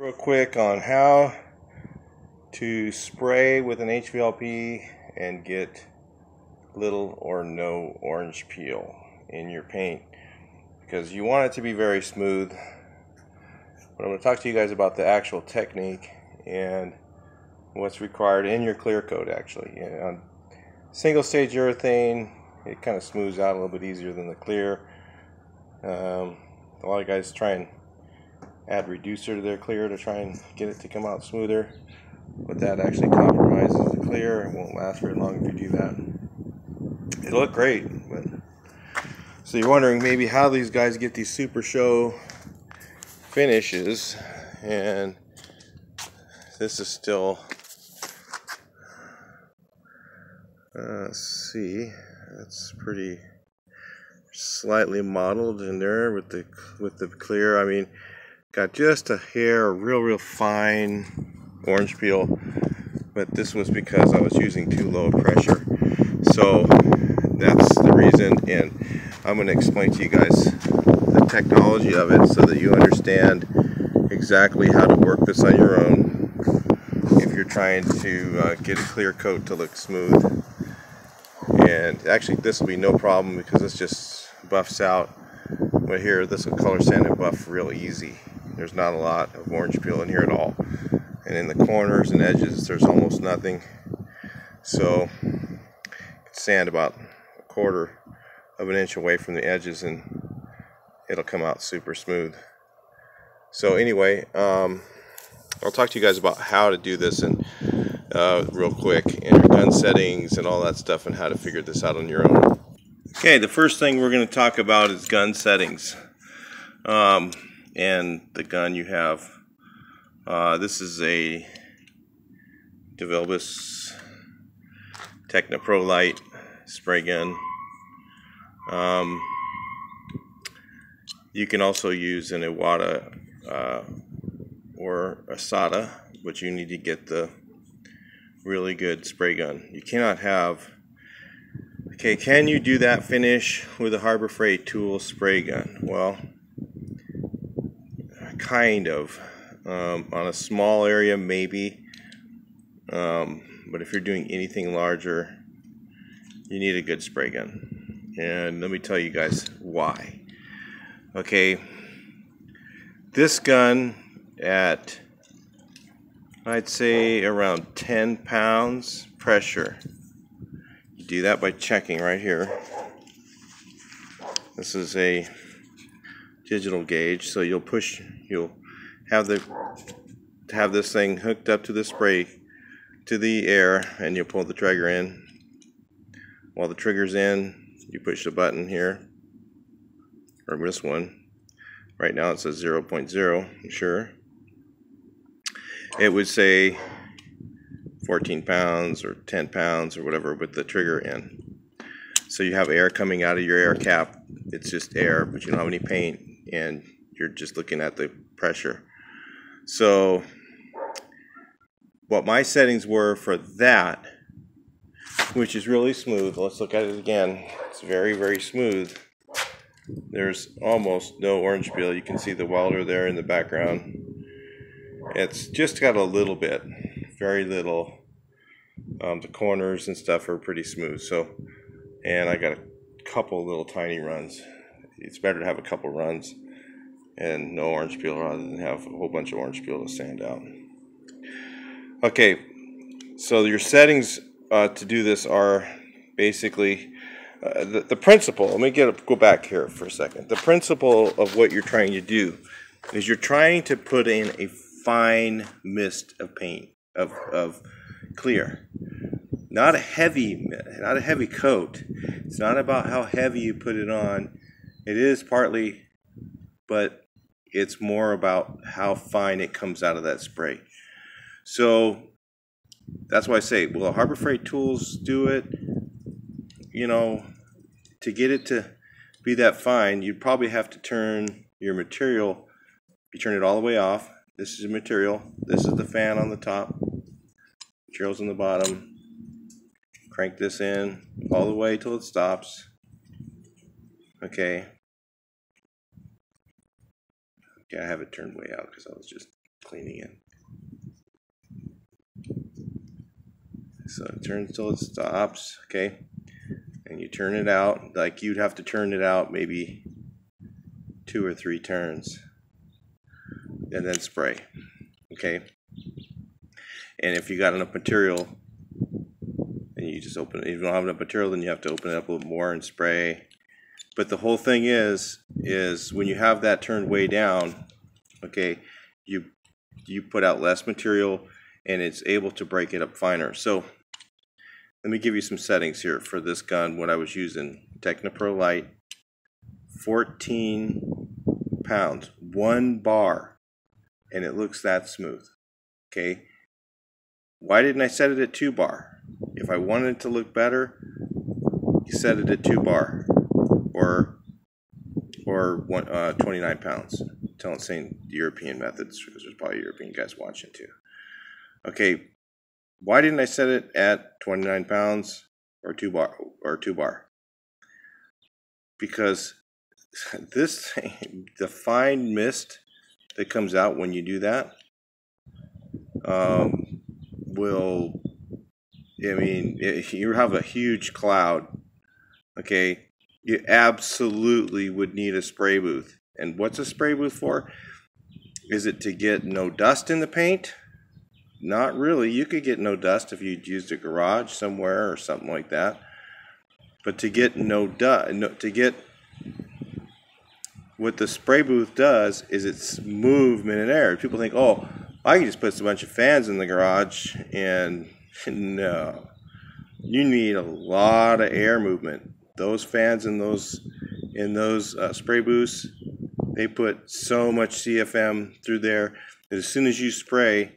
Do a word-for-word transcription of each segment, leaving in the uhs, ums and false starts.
Real quick on how to spray with an H V L P and get little or no orange peel in your paint, because you want it to be very smooth. But I'm going to talk to you guys about the actual technique and what's required in your clear coat. Actually, you know, on single stage urethane, it kind of smooths out a little bit easier than the clear. Um, a lot of guys try and add reducer to their clear to try and get it to come out smoother, but that actually compromises the clear. It won't last very long if you do that. It'll look great, but so you're wondering maybe how these guys get these super show finishes, and this is still uh, let's see, that's pretty slightly mottled in there with the with the clear. I mean, got just a hair, a real, real fine orange peel, but this was because I was using too low pressure. So that's the reason, and I'm going to explain to you guys the technology of it so that you understand exactly how to work this on your own if you're trying to uh, get a clear coat to look smooth. And actually this will be no problem because this just buffs out, but here this will color sand and buff real easy. There's not a lot of orange peel in here at all, and in the corners and edges there's almost nothing. So sand about a quarter of an inch away from the edges and it'll come out super smooth. So anyway, um, I'll talk to you guys about how to do this and uh, real quick, and your gun settings and all that stuff, and how to figure this out on your own. Okay, the first thing we're going to talk about is gun settings, um, and the gun you have. Uh, this is a DeVilbiss Tekna ProLite spray gun. Um, you can also use an Iwata uh, or a Sata, but you need to get the really good spray gun. You cannot have... Okay, can you do that finish with a Harbor Freight tool spray gun? Well, kind of. Um, on a small area, maybe. Um, but if you're doing anything larger, you need a good spray gun. And let me tell you guys why. Okay, this gun at, I'd say, around ten pounds pressure. Do that by checking right here. This is a digital gauge, so you'll push, you'll have the have this thing hooked up to the spray, to the air, and you pull the trigger in. While the trigger's in, you push the button here, or this one. Right now it says zero point zero, I'm sure. It would say fourteen pounds or ten pounds or whatever with the trigger in. So you have air coming out of your air cap. It's just air, but you don't have any paint, and you're just looking at the pressure. So what my settings were for that, which is really smooth, let's look at it again. It's very, very smooth. There's almost no orange peel. You can see the welder there in the background. It's just got a little bit. Very little. Um, the corners and stuff are pretty smooth. So, and I got a couple little tiny runs. It's better to have a couple runs and no orange peel rather than have a whole bunch of orange peel to sand out. Okay, so your settings uh, to do this are basically uh, the, the principle. Let me get go back here for a second. The principle of what you're trying to do is you're trying to put in a fine mist of paint. Of, of clear, not a heavy not a heavy coat. It's not about how heavy you put it on. It is partly, but it's more about how fine it comes out of that spray. So that's why I say, well, Harbor Freight tools do it, you know, to get it to be that fine. You probably have to turn your material, you turn it all the way off. This is the material. This is the fan on the top. Materials on the bottom. Crank this in all the way till it stops. Okay. Okay, I have it turned way out because I was just cleaning it. So it turns till it stops, okay? And you turn it out, like you'd have to turn it out maybe two or three turns. And then spray, okay? And if you got enough material, and you just open it, if you don't have enough material, then you have to open it up a little more and spray. But the whole thing is, is when you have that turned way down, okay, you, you put out less material, and it's able to break it up finer. So let me give you some settings here for this gun, what I was using. Tekna ProLite, fourteen pounds, one bar, and it looks that smooth, okay? Why didn't I set it at two bar? If I wanted it to look better, you set it at two bar, or, or one, uh, twenty-nine pounds. Tell it's saying European methods, because there's probably European guys watching too. Okay, why didn't I set it at twenty-nine pounds or two bar or two bar? Because this thing, the fine mist that comes out when you do that, um, will, I mean, it, you have a huge cloud. Okay, you absolutely would need a spray booth. And what's a spray booth for? Is it to get no dust in the paint? Not really. You could get no dust if you'd used a garage somewhere or something like that. But to get no dust, no, to get what the spray booth does is it's movement in air. People think, oh, I can just put a bunch of fans in the garage, and no, you need a lot of air movement. Those fans in those in those uh, spray booths, they put so much C F M through there that as soon as you spray.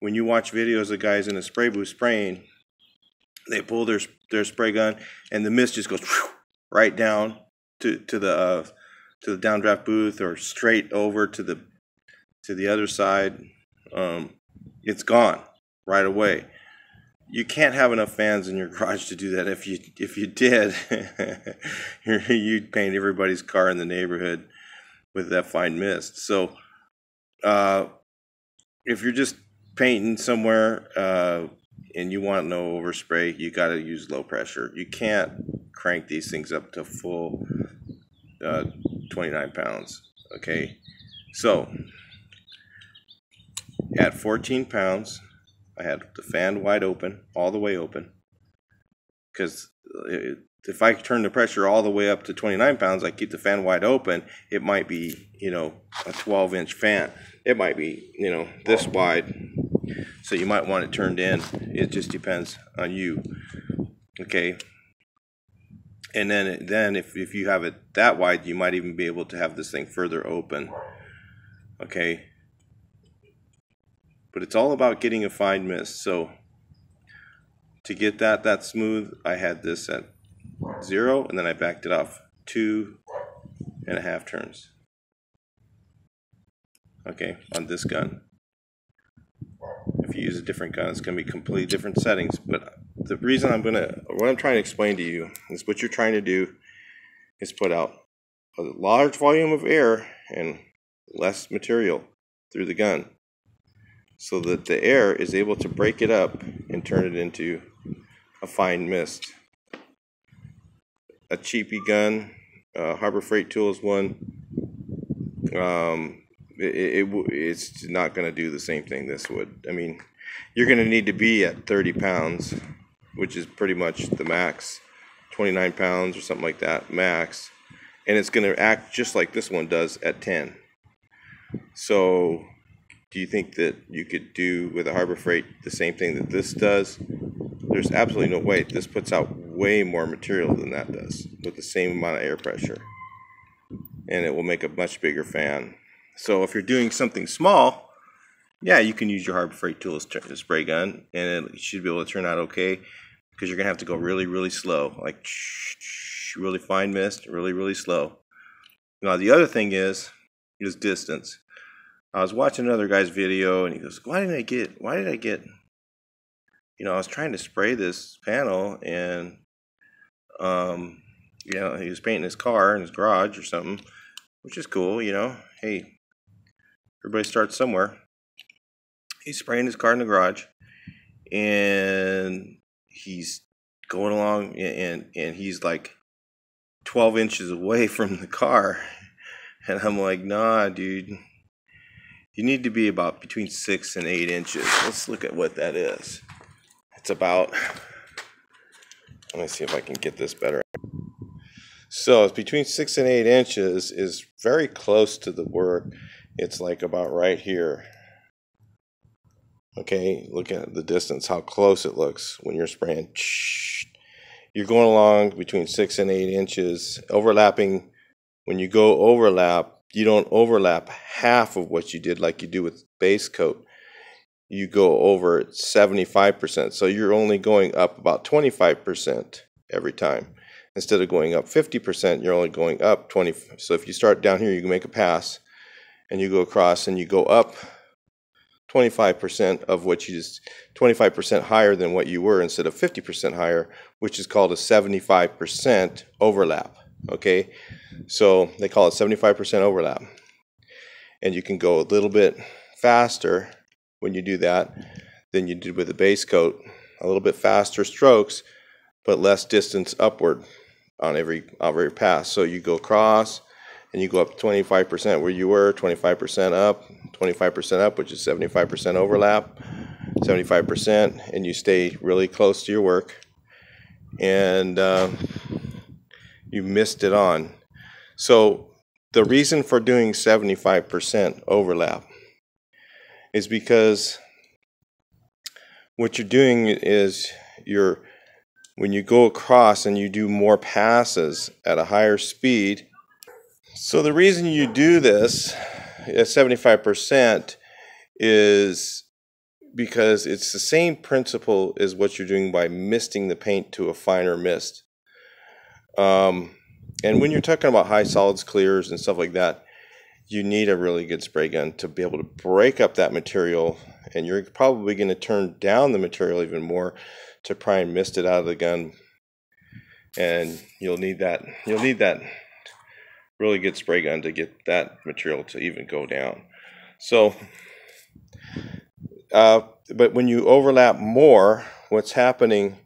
When you watch videos of guys in a spray booth spraying, they pull their their spray gun, and the mist just goes right down to to the uh, to the downdraft booth, or straight over to the to the other side. Um, it's gone right away. You can't have enough fans in your garage to do that. If you if you did, you'd paint everybody's car in the neighborhood with that fine mist. So, uh, if you're just painting somewhere uh, and you want no overspray, you got to use low pressure. You can't crank these things up to full uh, twenty-nine pounds. Okay, so at fourteen pounds, I had the fan wide open, all the way open, because if I turn the pressure all the way up to twenty-nine pounds, I keep the fan wide open. It might be, you know, a twelve inch fan. It might be, you know, this wide. So you might want it turned in. It just depends on you, okay? And then, then if, if you have it that wide, you might even be able to have this thing further open, okay? But it's all about getting a fine mist. So to get that that smooth, I had this at zero, and then I backed it off two and a half turns, okay, on this gun. If you use a different gun, it's going to be completely different settings. But the reason I'm going to, what I'm trying to explain to you is what you're trying to do is put out a large volume of air and less material through the gun, so that the air is able to break it up and turn it into a fine mist. A cheapy gun, uh, Harbor Freight Tools one, um, It, it, it's not going to do the same thing this would. I mean, you're going to need to be at thirty pounds, which is pretty much the max, twenty-nine pounds or something like that, max. And it's going to act just like this one does at ten. So do you think that you could do with a Harbor Freight the same thing that this does? There's absolutely no way. This puts out way more material than that does with the same amount of air pressure. And it will make a much bigger fan. So if you're doing something small, yeah, you can use your Harbor Freight Tools spray gun, and it should be able to turn out okay, because you're going to have to go really, really slow, like really fine mist, really, really slow. Now, the other thing is, is distance. I was watching another guy's video, and he goes, why didn't I get, why did I get, you know, I was trying to spray this panel, and, um, you know, he was painting his car in his garage or something, which is cool, you know, hey. Everybody starts somewhere. he's spraying his car in the garage, and he's going along, and and he's like twelve inches away from the car, and I'm like, nah, dude, you need to be about between six and eight inches. Let's look at what that is. It's about, let me see if I can get this better. So it's between six and eight inches is very close to the work. It's like about right here. Okay, look at the distance, how close it looks when you're spraying. You're going along between six and eight inches, overlapping. When you go overlap, you don't overlap half of what you did like you do with base coat. You go over seventy-five percent. So you're only going up about twenty-five percent every time. Instead of going up fifty percent, you're only going up twenty. So if you start down here, you can make a pass, and you go across, and you go up twenty-five percent of what you just, twenty-five percent higher than what you were instead of fifty percent higher, which is called a seventy-five percent overlap. Okay, so they call it seventy-five percent overlap. And you can go a little bit faster when you do that than you did with the base coat. A little bit faster strokes, but less distance upward on every, every pass. So you go across, and you go up twenty-five percent where you were, twenty-five percent up, twenty-five percent up, which is seventy-five percent overlap, seventy-five percent, and you stay really close to your work. And uh, you missed it on. So the reason for doing seventy-five percent overlap is because what you're doing is you're, when you go across and you do more passes at a higher speed. So the reason you do this at seventy-five percent is because it's the same principle as what you're doing by misting the paint to a finer mist. Um, and when you're talking about high solids clears and stuff like that, you need a really good spray gun to be able to break up that material, and you're probably going to turn down the material even more to try and mist it out of the gun. And you'll need that. You'll need that. Really good spray gun to get that material to even go down. So, uh, but when you overlap more, what's happening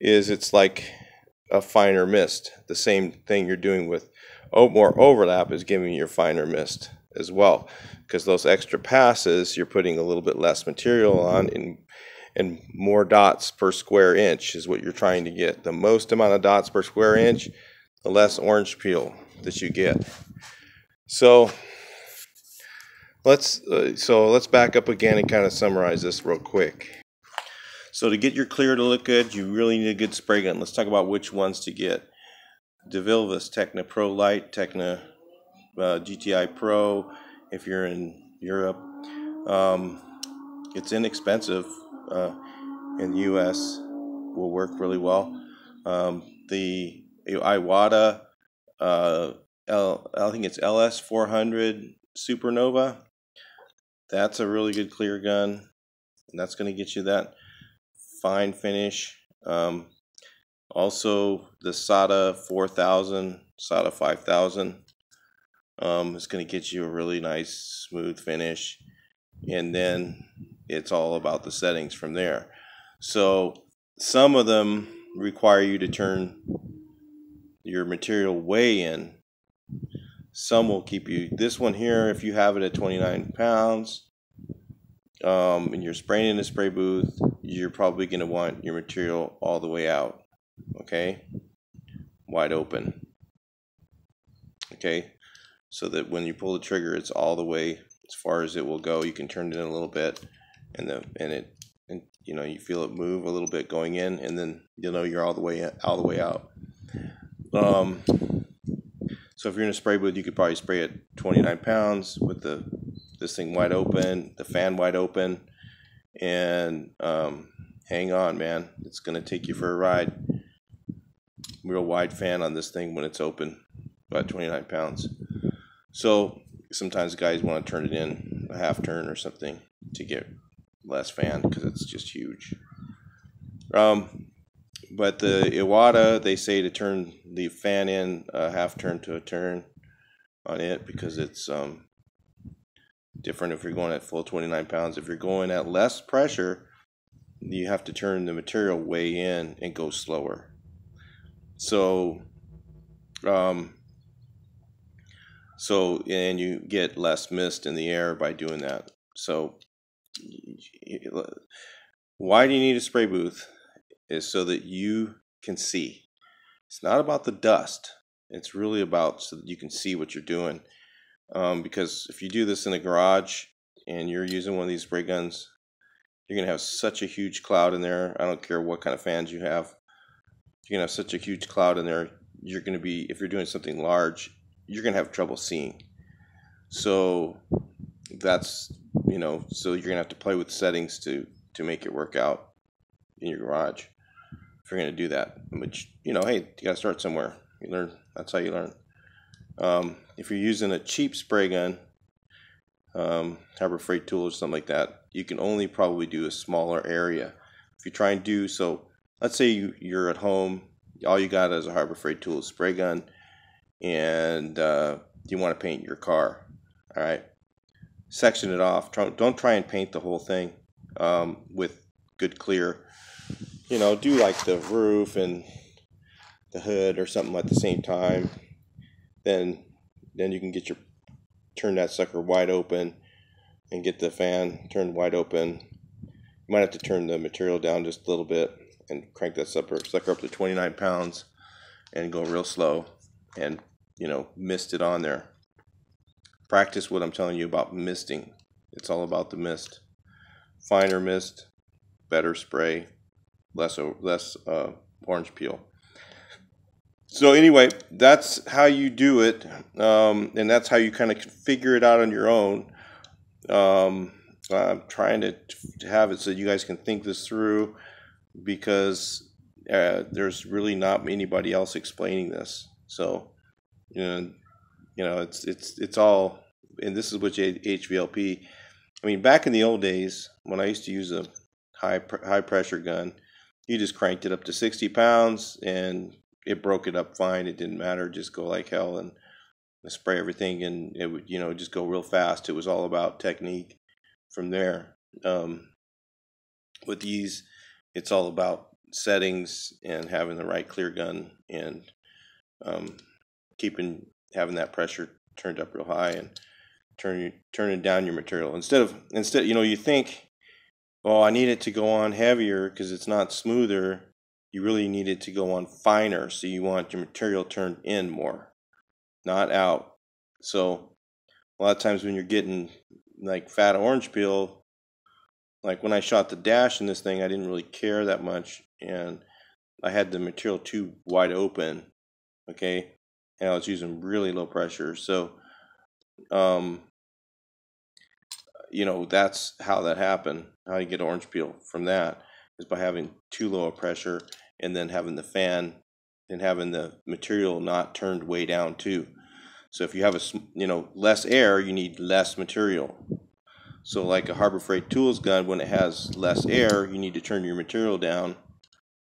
is it's like a finer mist. The same thing you're doing with more overlap is giving you your finer mist as well, because those extra passes, you're putting a little bit less material on, and and more dots per square inch is what you're trying to get. The most amount of dots per square inch, the less orange peel that you get. So let's uh, so let's back up again and kind of summarize this real quick. So to get your clear to look good, you really need a good spray gun. Let's talk about which ones to get. DeVilbiss Tekna ProLite, Tekna uh, G T I Pro. If you're in Europe, um, it's inexpensive. Uh, in the U S, will work really well. Um, the Iwata, uh, L, I think it's L S four hundred Supernova. That's a really good clear gun, and that's going to get you that fine finish. Um, also, the SATA four thousand, SATA five thousand um, is going to get you a really nice, smooth finish, and then it's all about the settings from there. So some of them require you to turn your material way in. Some will keep you, this one here, if you have it at twenty-nine pounds um, and you're spraying in the spray booth, you're probably going to want your material all the way out, okay, wide open, okay, so that when you pull the trigger, it's all the way as far as it will go. You can turn it in a little bit, and the and it and you know, you feel it move a little bit going in, and then you know you're all the way in, all the way out. Um, so if you're in a spray booth, you could probably spray at twenty-nine pounds with the this thing wide open, the fan wide open, and um, hang on, man, it's gonna take you for a ride. Real wide fan on this thing when it's open, about twenty-nine pounds. So sometimes guys want to turn it in a half turn or something to get less fan because it's just huge. Um, but the Iwata, they say to turn the fan in a half turn to a turn on it because it's um, different if you're going at full twenty-nine pounds. If you're going at less pressure, you have to turn the material way in and go slower. So, um, so and you get less mist in the air by doing that. So, why do you need a spray booth? Is so that you can see. It's not about the dust. It's really about so that you can see what you're doing. Um, because if you do this in the garage and you're using one of these spray guns, you're going to have such a huge cloud in there. I don't care what kind of fans you have. You're going to have such a huge cloud in there. You're going to be, if you're doing something large, you're going to have trouble seeing. So that's, you know, so you're going to have to play with settings to, to make it work out in your garage if you're going to do that. Which, you know, hey, you got to start somewhere. You learn. That's how you learn. Um, if you're using a cheap spray gun, um, Harbor Freight tool or something like that, you can only probably do a smaller area. If you try and do, so let's say you, you're at home, all you got is a Harbor Freight tool spray gun, and uh, you want to paint your car. All right, section it off. Try, don't try and paint the whole thing um, with good clear. You know, do like the roof and the hood or something at the same time. Then, then you can get your, turn that sucker wide open and get the fan turned wide open. You might have to turn the material down just a little bit and crank that sucker, sucker up to twenty-nine pounds and go real slow and, you know, mist it on there. Practice what I'm telling you about misting. It's all about the mist. Finer mist, better spray, less, less uh, orange peel. So anyway, that's how you do it, um, and that's how you kind of figure it out on your own. Um, I'm trying to, to have it so you guys can think this through, because uh, there's really not anybody else explaining this. So, you know, you know, it's it's it's all, and this is what H V L P. I mean, back in the old days when I used to use a high high pressure gun, you just cranked it up to sixty pounds and it broke it up fine. It didn't matter. Just go like hell and spray everything, and it would, you know, just go real fast. It was all about technique from there. Um, with these, it's all about settings and having the right clear gun and um, keeping having that pressure turned up real high and turning turning down your material instead of instead. You know, you think, oh, I need it to go on heavier because it's not smoother. You really need it to go on finer, so you want your material turned in more, not out. So a lot of times when you're getting like fat orange peel, like when I shot the dash in this thing, I didn't really care that much, and I had the material too wide open, okay, and I was using really low pressure. So, um, you know, that's how that happened. How you get orange peel from that is by having too low a pressure, and then having the fan and having the material not turned way down too. So if you have a, you know, less air, you need less material. So like a Harbor Freight tools gun, when it has less air, you need to turn your material down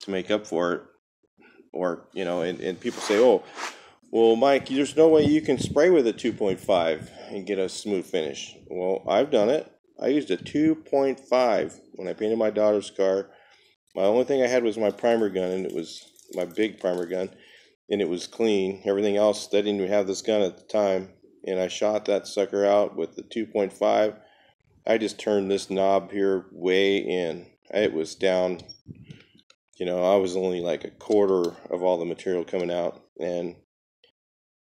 to make up for it. Or, you know, and, and people say, oh, well, Mike, there's no way you can spray with a two point five and get a smooth finish. Well, I've done it. I used a two point five when I painted my daughter's car. My only thing I had was my primer gun, and it was my big primer gun, and it was clean. Everything else, I didn't even have this gun at the time, and I shot that sucker out with the two point five. I just turned this knob here way in. It was down, you know, I was only like a quarter of all the material coming out, and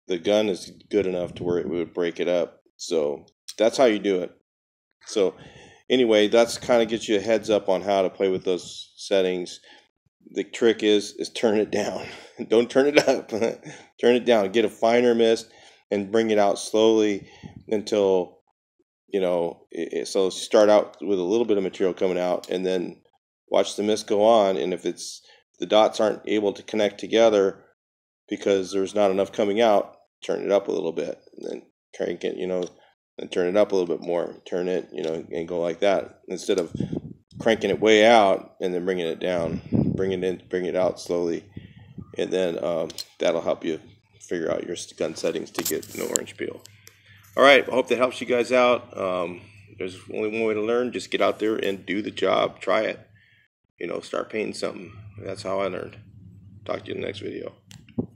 the gun is good enough to where it would break it up. So that's how you do it. So anyway, that's kind of gets you a heads up on how to play with those settings. The trick is is turn it down. Don't turn it up. Turn it down. Get a finer mist and bring it out slowly until, you know, it, so start out with a little bit of material coming out, and then watch the mist go on. And if it's the dots aren't able to connect together because there's not enough coming out, turn it up a little bit and then crank it, you know. And turn it up a little bit more, turn it, you know, and go like that, instead of cranking it way out and then bringing it down. Bring it in, bring it out slowly, and then um, that'll help you figure out your gun settings to get no orange peel. All right, I hope that helps you guys out. Um, there's only one way to learn. Just get out there and do the job. Try it. You know, start painting something. That's how I learned. Talk to you in the next video.